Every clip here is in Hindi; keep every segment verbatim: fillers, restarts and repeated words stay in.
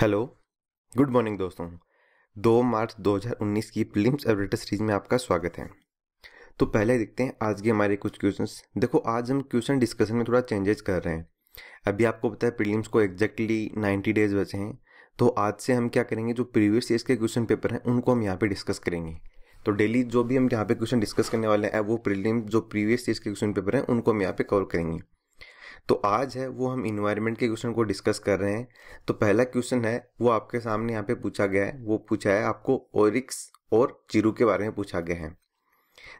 हेलो गुड मॉर्निंग दोस्तों, दो मार्च दो हज़ार उन्नीस की प्रीलिम्स एवरेटर सीरीज में आपका स्वागत है। तो पहले देखते हैं आज के हमारे कुछ क्वेश्चंस। देखो आज हम क्वेश्चन डिस्कशन में थोड़ा चेंजेस कर रहे हैं। अभी आपको पता है प्रीलिम्स को एग्जैक्टली नाइन्टी डेज बचे हैं, तो आज से हम क्या करेंगे, जो प्रीवियस ईयर के क्वेश्चन पेपर हैं उनको हम यहाँ पर डिस्कस करेंगे। तो डेली जो भी हम यहाँ पे क्वेश्चन डिस्कस करने वाले हैं वो प्रीलिम्स जो प्रीवियस ईयर के क्वेश्चन पेपर हैं उनको हम यहाँ पे कवर करेंगे। तो आज है वो हम इन्वायरमेंट के क्वेश्चन को डिस्कस कर रहे हैं। तो पहला क्वेश्चन है वो आपके सामने यहाँ पे पूछा गया है, वो पूछा है आपको ओरिक्स और चिरू के बारे में पूछा गया है।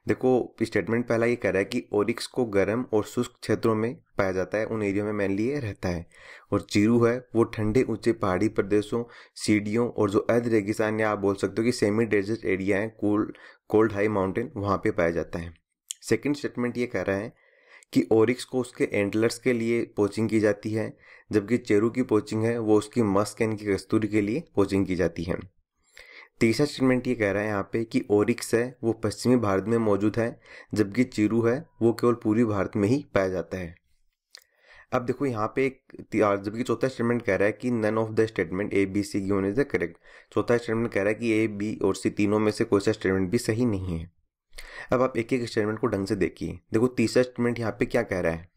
देखो स्टेटमेंट पहला ये कह रहा है कि ओरिक्स को गर्म और शुष्क क्षेत्रों में पाया जाता है, उन एरिया में मेनली रहता है, और चिरू है वो ठंडे ऊंचे पहाड़ी प्रदेशों, सीढ़ियों और जो अर्ध रेगिस्तान या आप बोल सकते हो कि सेमी डेजर्ट एरिया है, कोल्ड कोल्ड हाई माउंटेन, वहाँ पे पाया जाता है। सेकेंड स्टेटमेंट ये कह रहा है कि ओरिक्स को उसके एंटलर्स के लिए पोचिंग की जाती है, जबकि चिरू की पोचिंग है वो उसकी मस्क यानी कि कस्तूरी के लिए पोचिंग की जाती है। तीसरा स्टेटमेंट ये कह रहा है यहाँ पे कि ओरिक्स है वो पश्चिमी भारत में मौजूद है, जबकि चिरू है वो केवल पूर्वी भारत में ही पाया जाता है। अब देखो यहाँ पे एक, जबकि चौथा स्टेटमेंट कह रहा है कि none of the statement A B C given is the correct. चौथा स्टेटमेंट कह रहा है कि ए बी और सी तीनों में से कोई सा स्टेटमेंट भी सही नहीं है। अब आप एक एक स्टेटमेंट को ढंग से देखिए। देखो तीसरा स्टेटमेंट यहाँ पे क्या कह रहा है,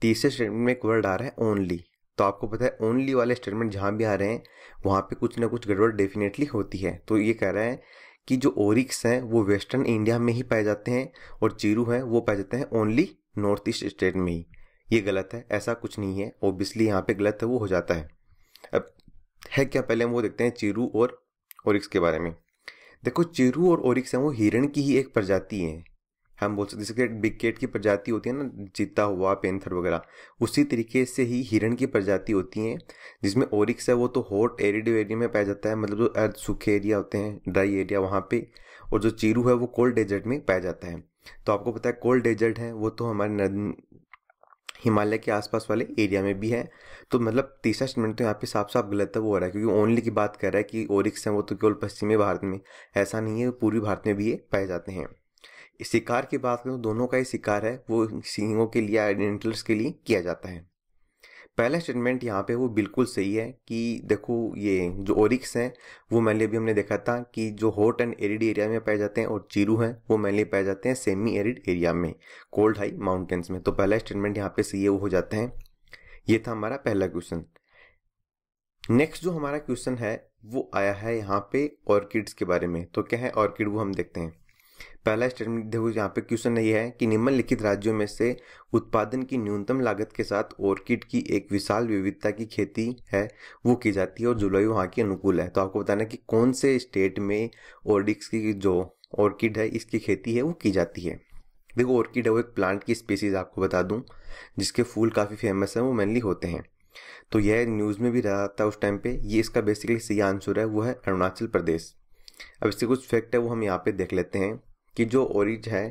तीसरे स्टेटमेंट में एक वर्ड आ रहा है ओनली। तो आपको पता है ओनली वाले स्टेटमेंट जहाँ भी आ रहे हैं वहाँ पे कुछ ना कुछ गड़बड़ डेफिनेटली होती है। तो ये कह रहा है कि जो ओरिक्स हैं वो वेस्टर्न इंडिया में ही पाए जाते हैं और चिरू हैं वो पाए जाते हैं ओनली नॉर्थ ईस्ट स्टेट में ही। ये गलत है, ऐसा कुछ नहीं है, ऑब्वियसली यहाँ पे गलत है वो हो जाता है। अब है क्या, पहले हम वो देखते हैं चिरू और ओरिक्स के बारे में। देखो चिरू और ओरिक्स हैं वो हिरण की ही एक प्रजाति है, हम बोल सकते जैसे बिग कैट की प्रजाति होती है ना, चीता हुआ, पैंथर वगैरह, उसी तरीके से ही हिरण की प्रजाति होती हैं, जिसमें ओरिक्स है वो तो हॉट एरिड एरिया में पाया जाता है, मतलब जो अर्ध सूखे एरिया होते हैं, ड्राई एरिया वहाँ पे, और जो चिरू है वो कोल्ड डेजर्ट में पाया जाता है। तो आपको पता है कोल्ड डेजर्ट है वो तो हमारे हिमालय के आसपास वाले एरिया में भी है। तो मतलब तीसरा स्टेटमेंट तो यहाँ पे साफ साफ गलत है वो हो रहा है, क्योंकि ओनली की बात कर रहा है कि ओरिक्स हैं वो तो केवल पश्चिमी भारत में, ऐसा नहीं है पूर्वी भारत में भी ये पाए जाते हैं। शिकार की बात करें तो दोनों का ही शिकार है वो सींगों के लिए, एंटलर्स के लिए किया जाता है। पहला स्टेटमेंट यहाँ पे वो बिल्कुल सही है कि देखो ये जो ओरिक्स हैं वो मैनली अभी हमने देखा था कि जो हॉट एंड एरिड एरिया में पाए जाते हैं, और चिरू हैं वो मैनली पाए जाते हैं सेमी एरिड एरिया में, कोल्ड हाई माउंटेन्स में। तो पहला स्टेटमेंट यहाँ पे सही है वो हो जाता है। ये था हमारा पहला क्वेश्चन। नेक्स्ट जो हमारा क्वेश्चन है वो आया है यहाँ पे ऑर्किड्स के बारे में। तो क्या है ऑर्किड वो हम देखते हैं। पहला स्टेटमेंट देखो यहाँ पे क्वेश्चन ये है कि निम्नलिखित राज्यों में से उत्पादन की न्यूनतम लागत के साथ ऑर्किड की एक विशाल विविधता की खेती है वो की जाती है और जलवायु वहाँ की अनुकूल है। तो आपको बताना है कि कौन से स्टेट में ऑर्किड्स की जो ऑर्किड है इसकी खेती है वो की जाती है। देखो ऑर्किड है वो एक प्लांट की स्पीसीज, आपको बता दूँ, जिसके फूल काफ़ी फेमस है, वो मेनली होते हैं। तो यह न्यूज़ में भी रहा था उस टाइम पर। ये इसका बेसिकली सही आंसर है वो है अरुणाचल प्रदेश। अब इसके कुछ फैक्ट है वो हम यहाँ पर देख लेते हैं कि जो ऑरिज है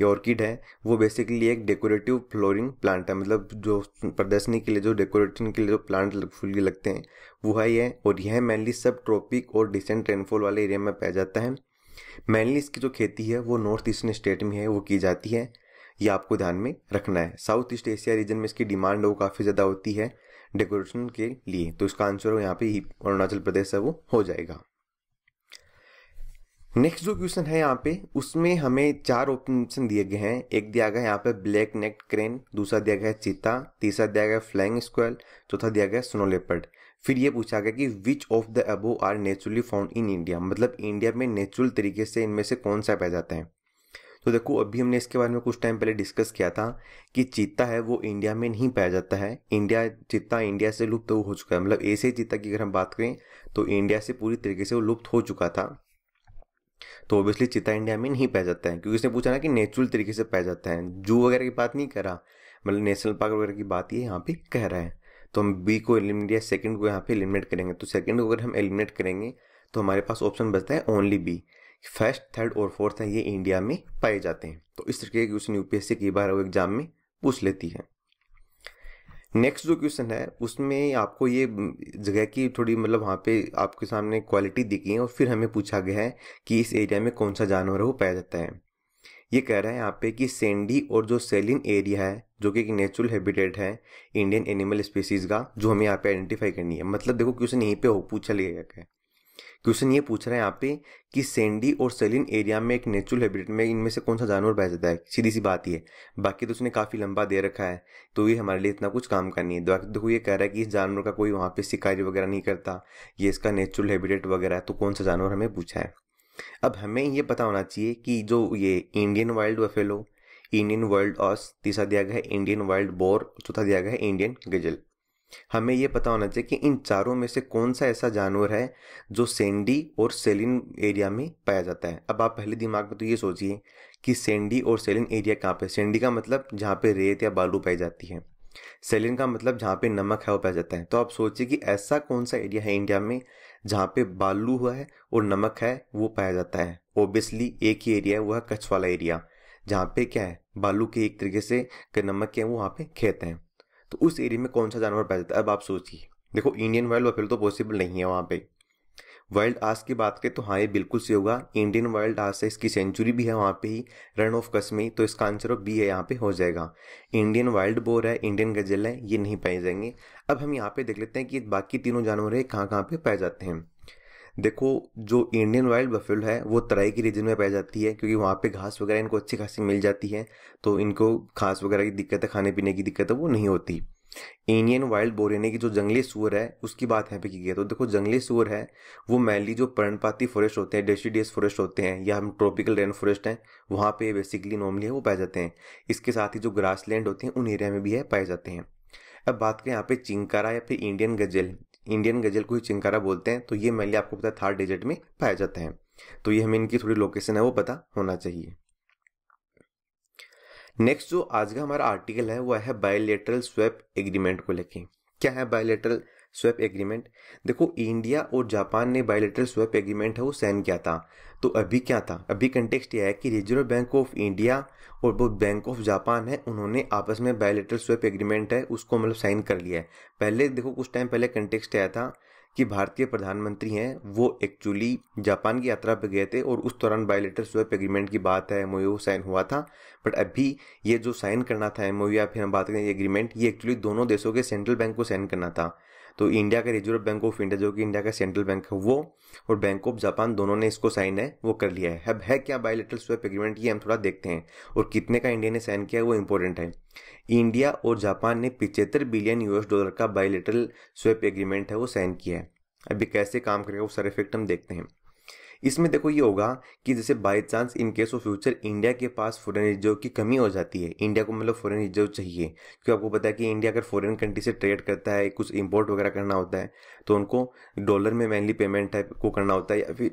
या ऑर्किड है वो बेसिकली एक डेकोरेटिव फ्लोरिंग प्लांट है, मतलब जो प्रदर्शनी के लिए, जो डेकोरेशन के लिए जो प्लांट फूल लगते हैं वो है ये, और यह मेनली सब ट्रॉपिक और डिसेंट रेनफॉल वाले एरिया में पाया जाता है। मेनली इसकी जो खेती है वो नॉर्थ ईस्टर्न स्टेट में है वो की जाती है, ये आपको ध्यान में रखना है। साउथ ईस्ट एशिया रीजन में इसकी डिमांड वो काफ़ी ज़्यादा होती है डेकोरेशन के लिए। तो इसका आंसर यहाँ पे अरुणाचल प्रदेश है वो हो जाएगा। नेक्स्ट जो क्वेश्चन है यहाँ पे उसमें हमें चार ऑप्शन दिए गए हैं। एक दिया गया है यहाँ पे ब्लैक नेक क्रेन, दूसरा दिया गया है चीता, तीसरा दिया गया है फ्लाइंग स्क्वेल, चौथा दिया गया है स्नो लेपर्ड। फिर ये पूछा गया कि which of the above are naturally found in India, मतलब इंडिया में नेचुरल तरीके से इनमें से कौन सा पाया जाता है। तो देखो अभी हमने इसके बारे में कुछ टाइम पहले डिस्कस किया था कि चीता है वो इंडिया में नहीं पाया जाता है, इंडिया चीता इंडिया से लुप्त तो हो चुका है, मतलब ऐसे चीता की अगर हम बात करें तो इंडिया से पूरी तरीके से वो लुप्त हो चुका था। तो ऑब्वियसली चीता इंडिया में नहीं पाया जाता है, क्योंकि इसने पूछा ना कि नेचुरल तरीके से पाया जाता है, जू वगैरह की बात नहीं कर रहा, मतलब नेशनल पार्क वगैरह की बात ये यहाँ पे कह रहा है। तो हम बी को एलिमिनेट या सेकंड को यहाँ पे एलिमिनेट करेंगे। तो सेकंड को अगर हम एलिमिनेट करेंगे तो हमारे पास ऑप्शन बचता है ओनली बी। फर्स्ट, थर्ड और फोर्थ है ये इंडिया में पाए जाते हैं। तो इस तरीके के क्वेश्चन यूपीएससी की बार वो एग्जाम में पूछ लेती है। नेक्स्ट जो क्वेश्चन है उसमें आपको ये जगह की थोड़ी मतलब वहाँ पे आपके सामने क्वालिटी दिखी है, और फिर हमें पूछा गया है कि इस एरिया में कौन सा जानवर है वो पाया जाता है। ये कह रहा है यहाँ पे कि सैंडी और जो सेलिन एरिया है जो कि एक नेचुरल हैबिटेट है इंडियन एनिमल स्पीसीज का, जो हमें यहाँ पे आइडेंटिफाई करनी है। मतलब देखो क्वेश्चन यहीं पे हो पूछा लिया गया, क्वेश्चन ये पूछ रहा है यहाँ पे कि सैंडी और सेलिन एरिया में एक नेचुरल हैबिटेट में इनमें से कौन सा जानवर पाया जाता है। सीधी सी बात ये, बाकी तो उसने काफ़ी लंबा दे रखा है तो ये हमारे लिए इतना कुछ काम का नहीं है। बाकी देखो ये कह रहा है कि इस जानवर का कोई वहाँ पे शिकारी वगैरह नहीं करता, ये इसका नेचुरल हैबिटेट वगैरह है, तो कौन सा जानवर हमें पूछा है। अब हमें ये पता होना चाहिए कि जो ये Indian wild buffalo, Indian wild ऑस, तीसरा दिया गया है इंडियन वाइल्ड बोर, चौथा दिया गया है इंडियन गजल, हमें ये पता होना चाहिए कि इन चारों में से कौन सा ऐसा जानवर है जो सैंडी और सेलिन एरिया में पाया जाता है। अब आप पहले दिमाग में तो ये सोचिए कि सैंडी और सेलिन एरिया कहाँ पे। सैंडी का मतलब जहाँ पे रेत या बालू पाई जाती है, सेलिन का मतलब जहाँ पे नमक है वो पाया जाता है। तो आप सोचिए कि ऐसा कौन सा एरिया है इंडिया में जहाँ पे बालू हुआ है और नमक है वो पाया जाता है। ओब्वियसली एक ही एरिया है, वो है कच्छ वाला एरिया, जहाँ पे क्या है बालू के एक तरीके से नमक के वो वहाँ पे खेत हैं, तो उस एरिया में कौन सा जानवर पाया जाता है। अब आप सोचिए, देखो इंडियन वाइल्ड बफेलो तो पॉसिबल नहीं है वहाँ पे। वाइल्ड आस की बात करें तो हाँ ये बिल्कुल सही होगा, इंडियन वाइल्ड आस है, इसकी सेंचुरी भी है वहाँ पे ही रन ऑफ कच्छ में, तो इसका आंसर बी है यहाँ पे हो जाएगा। इंडियन वाइल्ड बोर है, इंडियन गजल है, ये नहीं पाए जाएंगे। अब हम यहाँ पे देख लेते हैं कि बाकी तीनों जानवर है कहाँ कहाँ पे पाए जाते हैं। देखो जो इंडियन वाइल्ड बफेलो है वो तराई की रीजन में पाई जाती है, क्योंकि वहाँ पे घास वगैरह इनको अच्छी खासी मिल जाती है, तो इनको घास वगैरह की दिक्कत है, खाने पीने की दिक्कत है, वो नहीं होती। इंडियन वाइल्ड बोर यानी कि जो जंगली सूअर है उसकी बात यहाँ पे की गई है। तो देखो जंगली सूअर है वो मैनली जो पर्णपाती फॉरेस्ट होते हैं, डेसीडियस फॉरेस्ट होते हैं, या हम ट्रॉपिकल रेन फॉरेस्ट हैं वहाँ पे बेसिकली नॉर्मली है वो पाए जाते हैं। इसके साथ ही जो ग्रास लैंड होते हैं उन एरिया में भी है पाए जाते हैं। अब बात करें यहाँ पे चिंकारा या फिर इंडियन गजल, इंडियन गजल को ही चिंकारा बोलते हैं, तो ये मैनली आपको पता है थार डेजर्ट में पाया जाता है। तो ये हमें इनकी थोड़ी लोकेशन है वो पता होना चाहिए। नेक्स्ट जो आज का हमारा आर्टिकल है वो है बायलैटरल स्वैप एग्रीमेंट को लेके। क्या है बायलैटरल स्वैप एग्रीमेंट? देखो इंडिया और जापान ने बायलैटरल स्वैप एग्रीमेंट है वो साइन किया था। तो अभी क्या था, अभी कंटेक्स्ट ये है कि रिजर्व बैंक ऑफ इंडिया और वो बैंक ऑफ जापान है, उन्होंने आपस में बायलैटरल स्वैप एग्रीमेंट है उसको मतलब साइन कर लिया है। पहले देखो कुछ टाइम पहले कंटेक्स्ट आया था कि भारतीय प्रधानमंत्री हैं वो एक्चुअली जापान की यात्रा पर गए थे और उस दौरान बायलैटरल स्वैप एग्रीमेंट की बात है, एमओयू साइन हुआ था। बट अभी ये जो साइन करना था एमओयू या फिर हम बात करें एग्रीमेंट, ये एक्चुअली दोनों देशों के सेंट्रल बैंक को साइन करना था। तो इंडिया का रिजर्व बैंक ऑफ इंडिया जो कि इंडिया का सेंट्रल बैंक है वो, और बैंक ऑफ जापान दोनों ने इसको साइन है वो कर लिया है। अब है क्या बायलैटरल स्वैप एग्रीमेंट, ये हम थोड़ा देखते हैं, और कितने का इंडिया ने साइन किया है वो इंपॉर्टेंट है। इंडिया और जापान ने पिचहत्तर बिलियन यूएस डॉलर का बायलैटरल स्वैप एग्रीमेंट है वो साइन किया है। अभी कैसे काम करेगा वो सारे इफेक्ट हम देखते हैं। इसमें देखो ये होगा कि जैसे by chance in case of future India के पास फॉरेन रिजर्व की कमी हो जाती है, इंडिया को मतलब फॉरेन रिजर्व चाहिए, क्योंकि आपको पता है कि इंडिया अगर फॉरेन कंट्री से ट्रेड करता है, कुछ इंपोर्ट वगैरह करना होता है, तो उनको डॉलर में मेनली पेमेंट टाइप को करना होता है, या फिर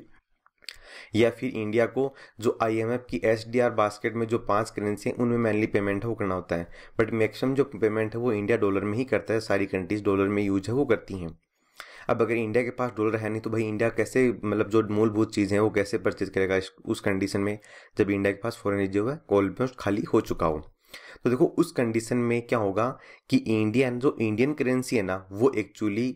या फिर इंडिया को जो आईएमएफ की एसडीआर बास्केट में जो पांच करेंसी हैं उनमें मेनली पेमेंट है वो करना होता है। बट मैक्सिमम जो पेमेंट है वो इंडिया डॉलर में ही करता है, सारी कंट्रीज डॉलर में यूज है वो करती हैं। अब अगर इंडिया के पास डॉलर है नहीं तो भाई इंडिया कैसे मतलब जो मूलभूत चीज़ें हैं वो कैसे परचेज करेगा उस कंडीशन में, जब इंडिया के पास फॉरेन रिजर्व है ऑलमोस्ट खाली हो चुका हो। तो देखो उस कंडीशन में क्या होगा कि इंडियन जो इंडियन करेंसी है ना वो एक्चुअली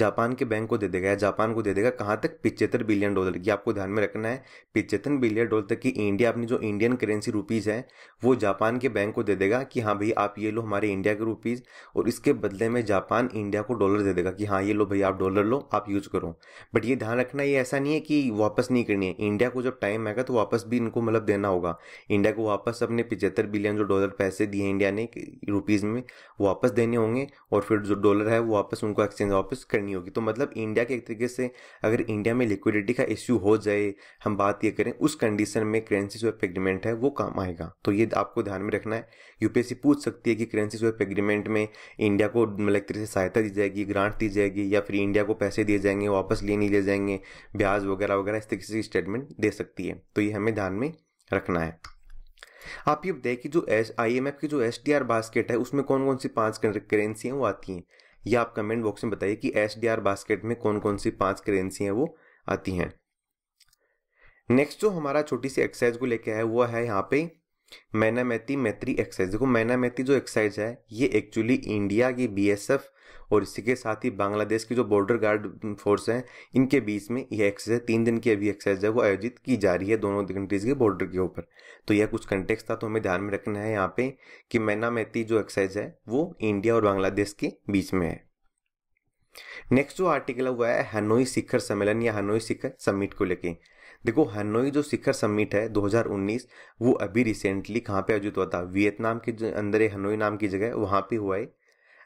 जापान के बैंक को दे देगा या जापान को दे देगा। कहाँ तक? पिचहत्तर बिलियन डॉलर की। आपको ध्यान में रखना है पिचहत्तर बिलियन डॉलर तक की इंडिया अपनी जो इंडियन करेंसी रुपीज़ है वो जापान के बैंक को दे देगा कि हाँ भाई आप ये लो हमारे इंडिया के रुपीज़, और इसके बदले में जापान इंडिया को डॉलर दे देगा कि हाँ ये लो भाई आप डॉलर लो आप यूज़ करो। बट ये ध्यान रखना ये ऐसा नहीं है कि वापस नहीं करनी है, इंडिया को जब टाइम आएगा तो वापस भी इनको मतलब देना होगा। इंडिया को वापस अपने पिचहत्तर बिलियन जो डॉलर पैसे दिए इंडिया ने रुपीज़ में वापस देने होंगे, और फिर जो डॉलर है वो वापस उनको एक्सचेंज वापस नहीं होगी। तो मतलब इंडिया के एक तरीके से अगर इंडिया में लिक्विडिटी का इश्यू हो जाए, हम बात ये करें उस कंडीशन में करेंसी स्वैप एग्रीमेंट है वो काम आएगा। तो ये आपको ध्यान में रखना है। यूपीएससी पूछ सकती है कि करेंसी स्वैप एग्रीमेंट में इंडिया को मतलब एक तरीके से सहायता दी जाएगी, ग्रांट दी जाएगी, या फिर इंडिया को पैसे दिए जाएंगे वापस लिए नहीं ले जाएंगे, ब्याज वगैरह वगैरह इस तरीके से स्टेटमेंट दे सकती है। तो ये हमें ध्यान में रखना है। आप ये बताइए कि जो आईएमएफ की जो एसडीआर बास्केट है उसमें कौन कौन सी पांच करेंसी हैं वो आती हैं, या आप कमेंट बॉक्स में बताइए कि एसडीआर बास्केट में कौन कौन सी पांच करेंसी हैं वो आती हैं। नेक्स्ट जो हमारा छोटी सी एक्सरसाइज को लेके है वो है यहाँ पे मैनामैती मैत्री एक्सरसाइज। देखो मैनामैती जो एक्सरसाइज है ये एक्चुअली इंडिया की बीएसएफ और इसी के साथ ही बांग्लादेश की जो बॉर्डर गार्ड फोर्स हैं इनके बीच में यह एक्सरसाइज, तीन दिन की अभी एक्सरसाइज है वो आयोजित की जा रही है दोनों कंट्रीज के बॉर्डर के ऊपर। तो यह कुछ कंटेक्स्ट था, तो हमें ध्यान में रखना है यहाँ पे कि मैना मैती जो एक्सरसाइज है वो इंडिया और बांग्लादेश के बीच में है। नेक्स्ट जो आर्टिकल हुआ है हनोई शिखर सम्मेलन या हनोई शिखर समिट को लेके। देखो हनोई जो शिखर समिट है दो हज़ार उन्नीस वो अभी रिसेंटली कहाँ पे आयोजित हुआ था, वियतनाम के अंदर हनोई नाम की जगह वहाँ पे हुआ है।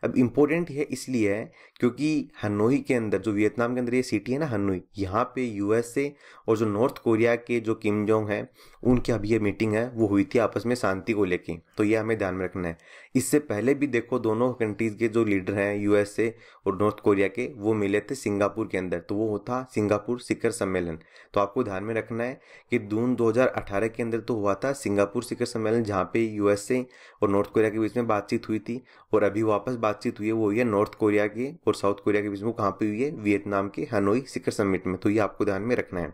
अब इम्पोर्टेंट यह इसलिए है क्योंकि हनोई के अंदर जो वियतनाम के अंदर ये सिटी है ना हनोई, यहाँ पे यूएसए और जो नॉर्थ कोरिया के जो किम जोंग हैं उनकी अभी ये मीटिंग है वो हुई थी आपस में शांति को लेके, तो ये हमें ध्यान में रखना है। इससे पहले भी देखो दोनों कंट्रीज़ के जो लीडर हैं यूएसए और नॉर्थ कोरिया के वो मिले थे सिंगापुर के अंदर, तो वो होता सिंगापुर शिखर सम्मेलन। तो आपको ध्यान में रखना है कि जून दो हज़ार अठारह के अंदर तो हुआ था सिंगापुर शिखर सम्मेलन जहाँ पे यूएसए और नॉर्थ कोरिया के बीच में बातचीत हुई थी, और अभी वापस बातचीत हुई है वो हुई है नॉर्थ कोरिया के और साउथ कोरिया के बीच में, कहाँ पे हुई है वियतनाम के हनोई शिखर समिट में। तो ये आपको ध्यान में रखना है।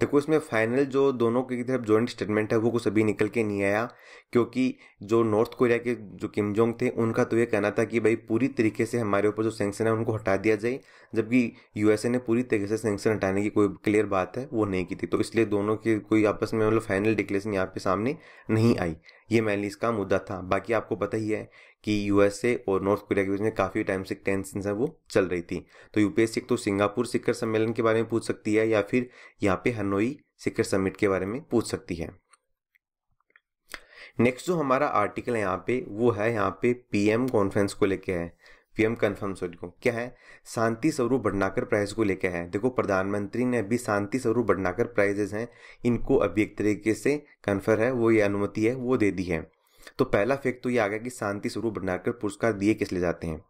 देखो इसमें फाइनल जो दोनों की तरफ जॉइंट स्टेटमेंट है वो कुछ अभी निकल के नहीं आया, क्योंकि जो नॉर्थ कोरिया के जो किम जोंग थे उनका तो ये कहना था कि भाई पूरी तरीके से हमारे ऊपर जो सैंक्शन है उनको हटा दिया जाए, जबकि यूएसए ने पूरी तरीके से सैंक्शन हटाने की कोई क्लियर बात है वो नहीं की थी, तो इसलिए दोनों के कोई आपस में मतलब फाइनल डिक्लेरेशन यहाँ पे सामने नहीं आई। ये मेनली इसका मुद्दा था। बाकी आपको पता ही है कि यूएसए और नॉर्थ कोरिया के बीच में काफ़ी टाइम से टेंशन है वो चल रही थी। तो यूपीएससी तो सिंगापुर शिखर सम्मेलन के बारे में पूछ सकती है या फिर यहाँ पे हनोई शिखर समिट के बारे में पूछ सकती है। नेक्स्ट जो हमारा आर्टिकल है यहाँ पे वो है यहाँ पे पीएम कॉन्फ्रेंस को लेके है, पीएम कन्फर्म सॉरी को क्या है शांति स्वरूप भटनागर प्राइज को लेके है। देखो प्रधानमंत्री ने अभी शांति स्वरूप भटनागर प्राइजेस हैं इनको अभी एक तरीके से कन्फर्म है वो ये अनुमति है वो दे दी है। तो पहला फैक्ट तो ये आ गया कि शांति स्वरूप भटनागर पुरस्कार दिए किस लिए जाते हैं।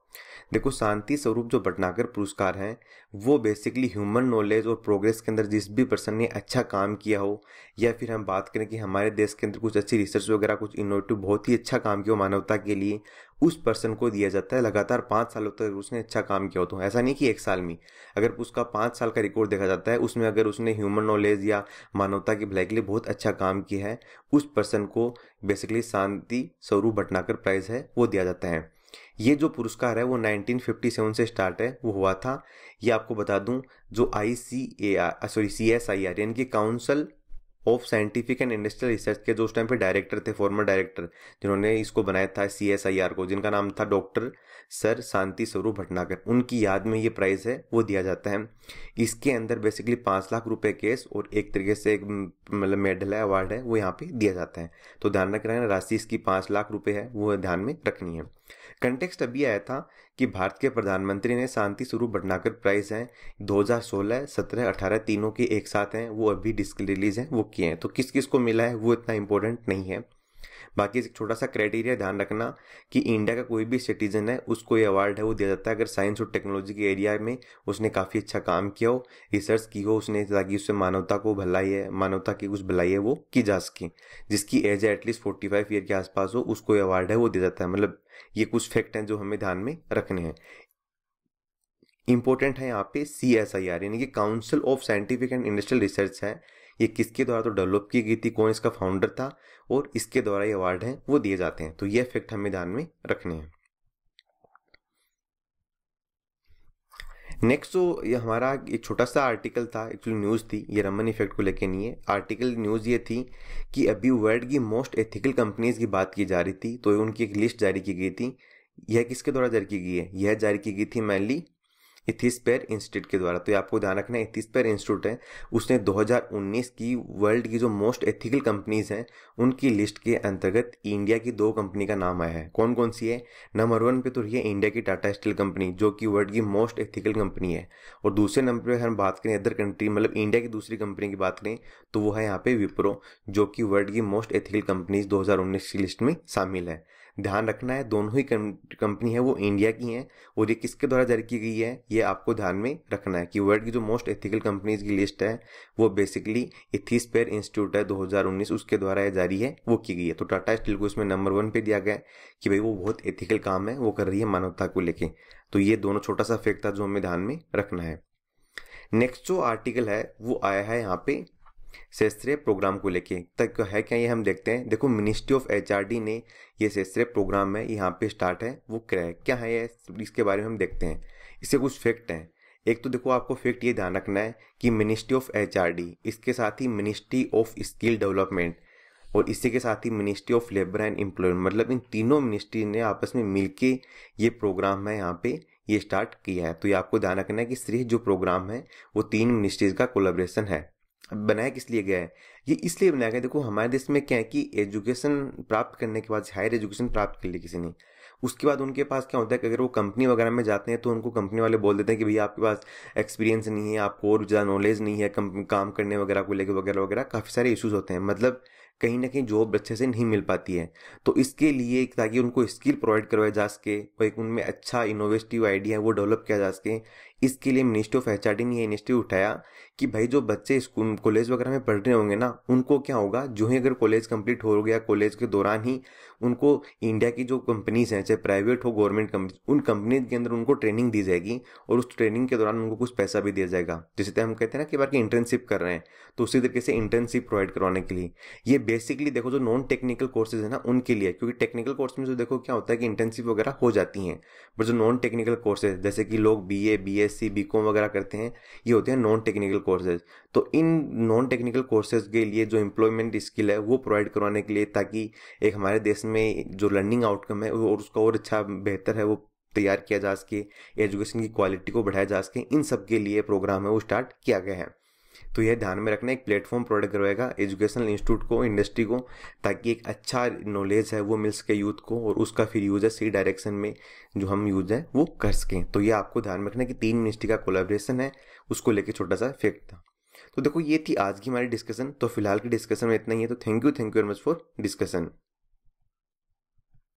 देखो शांति स्वरूप जो भटनागर पुरस्कार हैं वो बेसिकली ह्यूमन नॉलेज और प्रोग्रेस के अंदर जिस भी पर्सन ने अच्छा काम किया हो, या फिर हम बात करें कि हमारे देश के अंदर कुछ अच्छी रिसर्च वगैरह कुछ इनोवेटिव बहुत ही अच्छा काम किया हो मानवता के लिए, उस पर्सन को दिया जाता है। लगातार पाँच सालों तक उसने अच्छा काम किया हो, तो ऐसा नहीं कि एक साल में, अगर उसका पाँच साल का रिकॉर्ड देखा जाता है उसमें अगर उसने ह्यूमन नॉलेज या मानवता की भलाई के लिए बहुत अच्छा काम किया है उस पर्सन को बेसिकली शांति स्वरूप भटनागर प्राइज़ है वो दिया जाता है। ये जो पुरस्कार है वो उन्नीस सौ सत्तावन से स्टार्ट है वो हुआ था। ये आपको बता दूं जो I C A R sorry C S I R यानी कि council of scientific and industrial research के जो उस टाइम पे डायरेक्टर थे, फॉर्मर डायरेक्टर जिन्होंने इसको बनाया था सी एस आई आर को, जिनका नाम था डॉक्टर सर शांति स्वरूप भटनागर, उनकी याद में ये प्राइज़ है वो दिया जाता है। इसके अंदर बेसिकली पाँच लाख रुपए केस और एक तरीके से एक मतलब मेडल है अवार्ड है वो यहाँ पे दिया जाता है। तो ध्यान रखना है राशि इसकी पाँच लाख रुपये है वो ध्यान में रखनी है। कंटेक्स्ट अभी आया था कि भारत के प्रधानमंत्री ने शांति स्वरूप भटनागर प्राइज़ हैं दो हज़ार सोलह, सत्रह, अठारह तीनों के एक साथ हैं वो अभी डिस्क रिलीज हैं वो किए हैं। तो किस किस को मिला है वो इतना इम्पोर्टेंट नहीं है। बाकी एक छोटा सा क्राइटेरिया ध्यान रखना कि इंडिया का कोई भी सिटीजन है उसको ये अवार्ड है वो दिया जाता है अगर साइंस और टेक्नोलॉजी के एरिया में उसने काफ़ी अच्छा काम किया हो, रिसर्च की हो उसने, ताकि उससे मानवता को भलाई है मानवता की कुछ भलाई है वो की जा सके। जिसकी एज है एटलीस्ट फोर्टी फाइव ईयर के आसपास हो उसको ये अवार्ड है वो दिया जाता है। मतलब ये कुछ फैक्ट हैं जो हमें ध्यान में रखने हैं। इंपॉर्टेंट है यहाँ पे सी एस आई आर यानी कि council of scientific and industrial research है। ये किसके द्वारा तो डेवलप की गई थी, कौन इसका फाउंडर था और इसके द्वारा ये अवार्ड हैं वो दिए जाते हैं। तो ये फैक्ट हमें ध्यान में रखने हैं। नेक्स्ट जो ये हमारा एक छोटा सा आर्टिकल था, एक्चुअली न्यूज़ थी, ये रमन इफेक्ट को लेके नहीं है। आर्टिकल न्यूज़ ये थी कि अभी वर्ल्ड की मोस्ट एथिकल कंपनीज की बात की जा रही थी, तो उनकी एक लिस्ट जारी की गई थी। यह किसके द्वारा जारी की गई है, यह जारी की गई थी मैनली इथिसपेयर इंस्टीट्यूट के द्वारा। तो ये आपको ध्यान रखना है इथिसपेयर इंस्टीट्यूट है उसने दो हज़ार उन्नीस की वर्ल्ड की जो मोस्ट एथिकल कंपनीज हैं उनकी लिस्ट के अंतर्गत इंडिया की दो कंपनी का नाम आया है। कौन कौन सी है, नंबर वन पे तो रही है इंडिया की टाटा स्टील कंपनी जो कि वर्ल्ड की मोस्ट एथिकल कंपनी है, और दूसरे नंबर पर हम बात करें अदर कंट्री मतलब इंडिया की दूसरी कंपनी की बात करें तो वो है यहाँ पे विप्रो जो कि वर्ल्ड की मोस्ट एथिकल कंपनीज दो हज़ार उन्नीस की लिस्ट में शामिल है। ध्यान रखना है दोनों ही कंपनी है वो इंडिया की हैं और ये किसके द्वारा जारी की गई है ये आपको ध्यान में रखना है कि वर्ल्ड की जो मोस्ट एथिकल कंपनीज की लिस्ट है वो बेसिकली इथिसपेयर इंस्टीट्यूट है दो हज़ार उन्नीस उसके द्वारा ये जारी है वो की गई है। तो टाटा स्टील को इसमें नंबर वन पे दिया गया है कि भाई वो बहुत एथिकल काम है वो कर रही है मानवता को लेके। तो ये दोनों छोटा सा फैक्ट था जो हमें ध्यान में रखना है। नेक्स्ट जो आर्टिकल है वो आया है यहाँ पे सेस्रे प्रोग्राम को लेके तक है क्या, ये हम देखते हैं। देखो मिनिस्ट्री ऑफ एचआरडी ने ये सेस्रे प्रोग्राम है, यहाँ पे स्टार्ट है, वो क्या है ये, इसके बारे में हम देखते हैं। इससे कुछ फैक्ट हैं। एक तो देखो आपको फैक्ट ये ध्यान रखना है कि मिनिस्ट्री ऑफ एचआरडी, इसके साथ ही मिनिस्ट्री ऑफ स्किल डेवलपमेंट और इसी के साथ ही ministry of labour and employment, मतलब इन तीनों मिनिस्ट्री ने आपस में मिलके ये प्रोग्राम है यहाँ पे ये स्टार्ट किया है। तो ये आपको ध्यान रखना है कि सिर्फ जो प्रोग्राम है वो तीन मिनिस्ट्रीज का कोलैबोरेशन है। बनाया किस लिए गया है, ये इसलिए बनाया गया। देखो हमारे देश में क्या है कि एजुकेशन प्राप्त करने के बाद, हायर एजुकेशन प्राप्त कर ली किसी ने, उसके बाद उनके पास क्या होता है कि अगर वो कंपनी वगैरह में जाते हैं तो उनको कंपनी वाले बोल देते हैं कि भैया आपके पास एक्सपीरियंस नहीं है, आपको और ज़्यादा नॉलेज नहीं है काम करने वगैरह को लेकर वगैरह वगैरह, काफ़ी सारे इशूज़ होते हैं। मतलब कहीं ना कहीं जॉब अच्छे से नहीं मिल पाती है। तो इसके लिए, ताकि उनको स्किल प्रोवाइड करवाया जा सके और एक उनमें अच्छा इनोवेटिव आइडिया है वो डेवलप किया जा सके, इसके लिए मिनिस्ट्री ऑफ एचआरडी ने ये इनिशिएटिव उठाया कि भाई जो बच्चे स्कूल कॉलेज वगैरह में पढ़ रहे होंगे ना, उनको क्या होगा, जो ही अगर कॉलेज कंप्लीट हो गया, कॉलेज के दौरान ही उनको इंडिया की जो कंपनीज हैं, चाहे प्राइवेट हो गवर्नमेंट कंपनी, उन कंपनीज के अंदर उनको ट्रेनिंग दी जाएगी और उस ट्रेनिंग के दौरान उनको कुछ पैसा भी दिया जाएगा। जैसे हम कहते हैं ना कि बार के इंटर्नशिप कर रहे हैं, तो उसी तरीके से इंटर्नशिप प्रोवाइड करवाने के लिए ये बेसिकली देखो जो नॉन टेक्निकल कोर्सेज है ना उनके लिए, क्योंकि टेक्निकल कोर्स में जो देखो क्या होता है कि इंटर्नशिप वगैरह हो जाती हैं, पर जो नॉन टेक्निकल कोर्सेज जैसे कि लोग B A B S C B com वगैरह करते हैं, ये होते हैं नॉन टेक्निकल कोर्सेज। तो इन नॉन टेक्निकल कोर्सेज के लिए जो एम्प्लॉयमेंट स्किल है वो प्रोवाइड करवाने के लिए, ताकि एक हमारे देश में जो लर्निंग आउटकम है और उसका और अच्छा बेहतर है वो तैयार किया जा सके, एजुकेशन की क्वालिटी को बढ़ाया जा सके, इन सब के लिए प्रोग्राम है वो स्टार्ट किया गया है। तो यह ध्यान में रखना, एक प्लेटफॉर्म प्रोवाइड करवाएगा एजुकेशनल इंस्टीट्यूट को, इंडस्ट्री को, ताकि एक अच्छा नॉलेज है वो मिल सके यूथ को और उसका फिर यूज है सही डायरेक्शन में जो हम यूज है वो कर सकें। तो यह आपको ध्यान में रखना कि तीन मिनिस्ट्री का कोलैबोरेशन है, उसको लेकर छोटा सा फैक्ट था। तो देखो ये थी आज की हमारी डिस्कशन। तो फिलहाल की डिस्कशन में इतना ही है। तो thank you thank you very much for discussion.